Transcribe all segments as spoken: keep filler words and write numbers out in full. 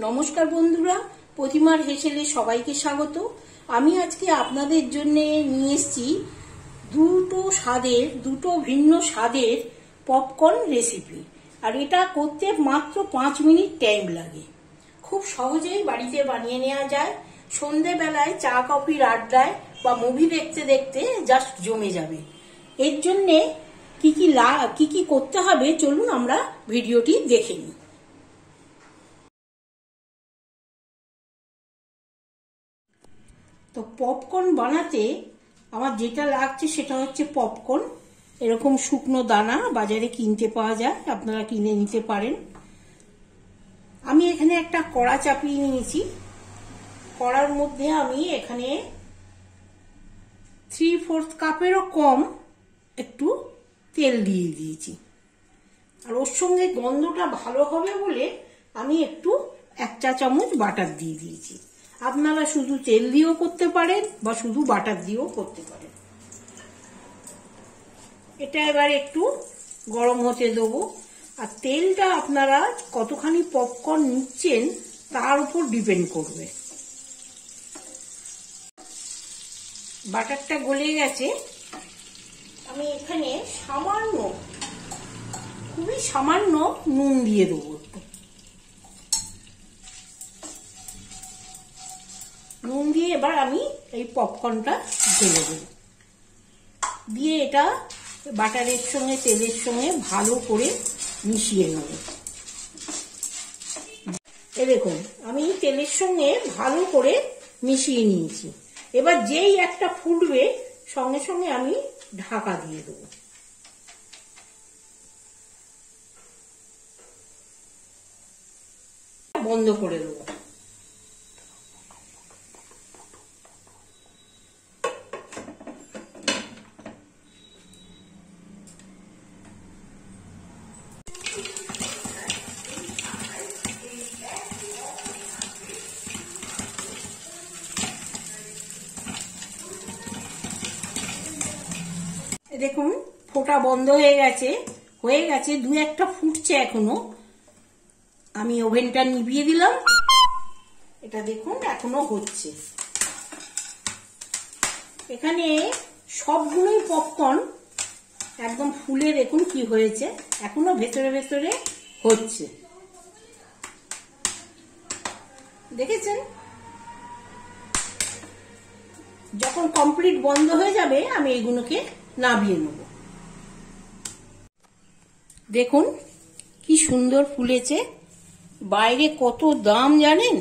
नमस्कार बंधुरा प्रतिमार हेसेले सबाइके स्वागत। आमी आजके आपनादेर जन्य निये एसेछि दुटो स्वादेर दुटो भिन्न स्वादेर पपकर्न रेसिपि। और एटा करते मात्र पाँच मिनिट टाइम लागे, खूब सहजेई बाड़ीते बानिये नेওয়া যায়। सन्ध्ये बेलाय चा कफिर आड्डाय बा मुभि देखते देखते जस्ट जमे जाबे। एर जन्य की की ला की की करते हबे चलुन आमरा भिडियोटी देखे निই। तो पपकर्न बनाते आमार जेटा लागছে সেটা হচ্ছে পপকর্ন। এরকম শুকনো দানা বাজারে কিনতে পাওয়া যায়, আপনারা কিনে নিতে পারেন। আমি এখানে একটা কড়া চাপিয়ে নিয়েছি। কড়ার মধ্যে আমি এখানে তিন চতুর্থাংশ কাপেরও কম একটু তেল দিয়ে দিয়েছি। আর ওর সঙ্গে গন্ধটা ভালো হবে বলে আমি একটু এক চা চামচ বাটার দিয়ে দিয়েছি। আপনারা শুধু তেল দিয়েও করতে পারেন বা শুধু বাটার দিয়েও করতে পারেন। এটা এবারে একটু গরম হতে দেব। আর তেলটা আপনারা কতখানি পপকর্ন নিচ্ছেন তার উপর ডিপেন্ড করবে। বাটারটা গলে গেছে। আমি এখানে সামান্য খুবই সামান্য নুন দিয়ে দেবো। নুন দিয়ে এবার আমি এই পপকর্নটা ঢেলে দেব, দিয়ে এটা বাটারের সঙ্গে তেলের সঙ্গে ভালো করে মিশিয়ে নেব। এই দেখুন আমি তেলের সঙ্গে ভালো করে মিশিয়ে নিয়েছি। এবার যেই একটা ফুটবে সঙ্গে সঙ্গে আমি ঢাকা দিয়ে দেব। বন্ধ করে দেব। দেখুন ফোটা বন্ধ হয়ে গেছে হয়ে গেছে দুই একটা ফুটছে এখনো। আমি ওভেনটা নিভিয়ে দিলাম। এটা দেখুন এখনো হচ্ছে। এখানে সবগুলোই পপকর্ন একদম ফুলে দেখুন কি হয়েছে, এখনো ভেতরে ভেতরে হচ্ছে। দেখেছেন? যখন কমপ্লিট বন্ধ হয়ে যাবে আমি এইগুলোকে নামিয়ে নেব। দেখুন কি সুন্দর ফুলেছে। বাইরে কত দাম জানেন?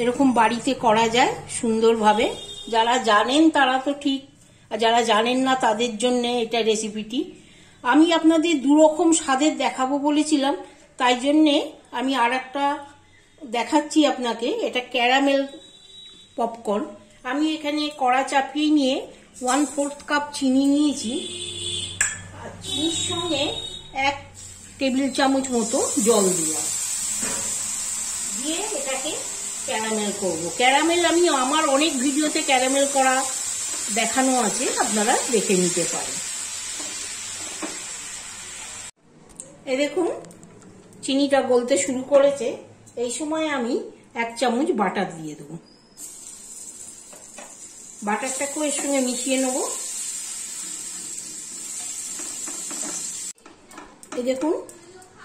এরকম বাড়িতে করা যায় সুন্দরভাবে। যারা জানেন তারা তো ঠিক, আর যারা জানেন না তাদের জন্য এটা রেসিপিটি। আমি আপনাদের দুরকম স্বাদের দেখাবো বলেছিলাম, তাই জন্যে আমি আর একটা দেখাচ্ছি আপনাকে। এটা ক্যারামেল পপকর্ন। আমি এখানে কড়া চাপিয়ে নিয়ে ওয়ান ফোর্থ কাপ চিনি নিয়েছি। আর চিনির সঙ্গে এক টেবিল চামচ মতো জল দিলাম, দিয়ে এটাকে ক্যারামেল করব। ক্যারামেল আমি আমার অনেক ভিডিওতে ক্যারামেল করা দেখানো আছে, আপনারা দেখে নিতে পারেন। এই দেখুন চিনিটা গলতে শুরু করেছে। এই সময় আমি এক চামচ বাটার দিয়ে দেবো। বাটারটাকে এর সঙ্গে মিশিয়ে নেব। এই দেখুন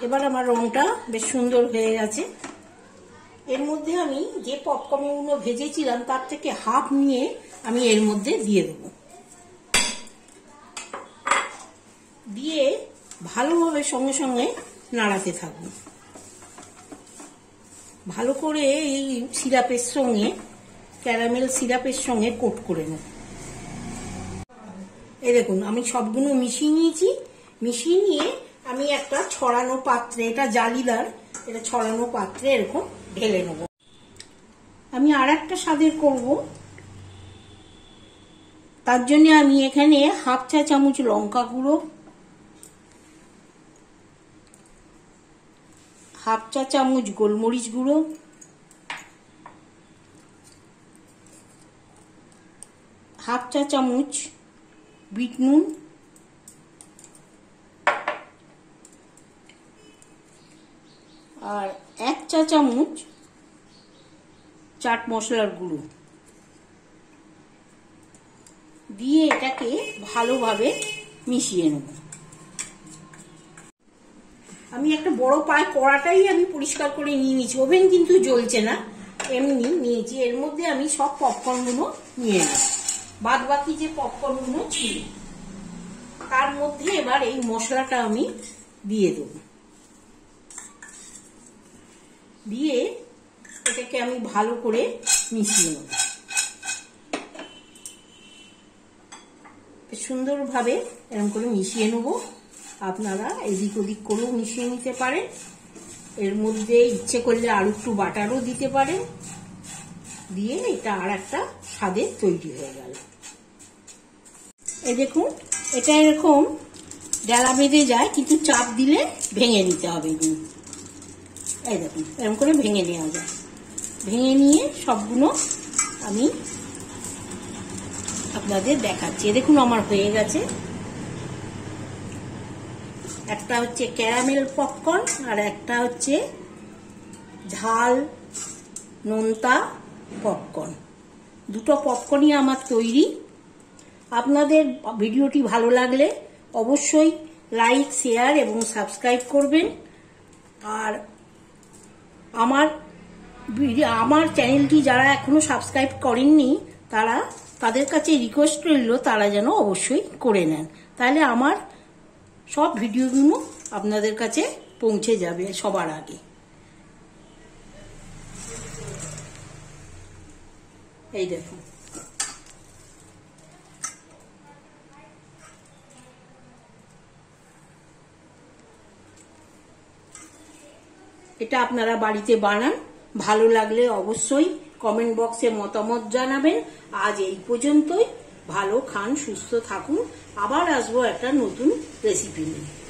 এবার আমার রংটা বেশ সুন্দর হয়ে গেছে। এর মধ্যে আমি যে পপকর্নগুলো ভেজেছিলাম তার থেকে হাফ নিয়ে আমি এর মধ্যে দিয়ে দেব। দিয়ে ভালোভাবে সঙ্গে সঙ্গে নাড়াতে থাকবো। ভালো করে এই সিরাপের সঙ্গে ক্যারামেল সিরাপের সঙ্গে কোট করে নেব। এই দেখুন আমি সবগুলো মিশিয়ে নিয়েছি। মিশিয়ে নিয়ে আমি একটা ছড়ানো পাত্রে, এটা জালিদার, এটা ছড়ানো পাত্রে এরকম ঢেলে নেব। আমি আর একটা স্বাদের করব, তার জন্য আমি এখানে হাফ চা চামচ লঙ্কা গুঁড়ো, হাফ চা চামচ গোলমরিচ গুঁড়ো, হাফ চা চামচ বিট নুন, আর এক চা চামচ চাট মশলার গুঁড়ো দিয়ে এটাকে ভালোভাবে মিশিয়ে নেব। আমি একটা বড় পায় কড়াটাই আমি পরিষ্কার করে নিয়ে নিয়েছি, ওভেন কিন্তু জ্বলছে না, এমনি নিয়েছি। এর মধ্যে আমি সব পপকর্ন গুলো নিয়ে নেব, বাদ বাকি যে পপকর্ন গুলো ছিল তার মধ্যে এবার এই মশলাটা আমি দিয়ে দেব, দিয়ে এটাকে আমি ভালো করে মিশিয়ে নেব। সুন্দরভাবে এরকম করে মিশিয়ে নেব, আপনারা এদিক ওদিক করেও মিশিয়ে নিতে পারেন। এর মধ্যে ইচ্ছে করলে আর একটু বাটারও দিতে পারেন, দিয়ে এটা আর একটা স্বাদের তৈরি হয়ে গেল। এই দেখুন, এটা এরকম ডালা বেঁধে যায়, কিন্তু চাপ দিলে ভেঙে নিতে হবে। এই দেখুন, এরকম করে ভেঙে নেওয়া যায়। ভেঙে নিয়ে সবগুলো আমি আপনাদের দেখাচ্ছি। দেখুন, আমার হয়ে গেছে। একটা হচ্ছে ক্যারামেল পপকর্ন আর একটা হচ্ছে ঝাল নোনতা পপকর্ন। দুটো পপকর্নই আমার তৈরি। আপনাদের ভিডিওটি ভালো লাগলে অবশ্যই লাইক, শেয়ার এবং সাবস্ক্রাইব করবেন। আর আমার আমার চ্যানেলটি যারা এখনো সাবস্ক্রাইব করেননি, তারা তাদের কাছে রিকোয়েস্ট রইল তারা যেন অবশ্যই করে নেন, তাহলে আমার সব ভিডিওগুলো আপনাদের কাছে পৌঁছে যাবে সবার আগে। এই দেখুন, এটা আপনারা বাড়িতে বানান। ভালো লাগলে অবশ্যই কমেন্ট বক্সে মতামত জানাবেন। আজ এই পর্যন্তই। ভালো খান, সুস্থ থাকুন। আবার আসবো একটা নতুন রেসিপি নিয়ে।